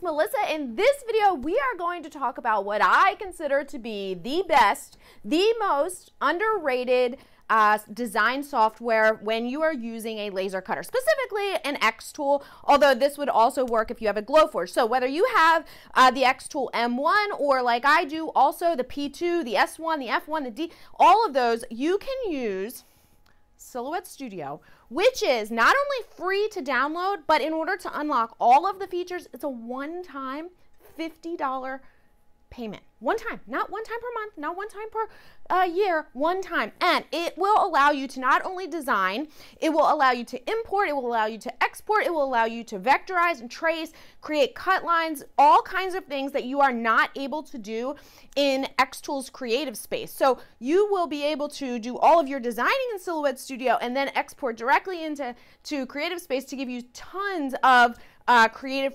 it's Melissa. In this video, we are going to talk about what I consider to be the best, the most underrated design software when you are using a laser cutter, specifically an xTool, although this would also work if you have a Glowforge. So whether you have the xTool M1 or like I do, also the P2, the S1, the F1, the D, all of those, you can use Silhouette Studio, which is not only free to download, but in order to unlock all of the features, it's a one-time $50 payment. One time, not one time per month, not one time per year, one time. And it will allow you to not only design, it will allow you to import, it will allow you to export, it will allow you to vectorize and trace, create cut lines, all kinds of things that you are not able to do in xTool's Creative Space. So you will be able to do all of your designing in Silhouette Studio and then export directly into Creative Space to give you tons of creative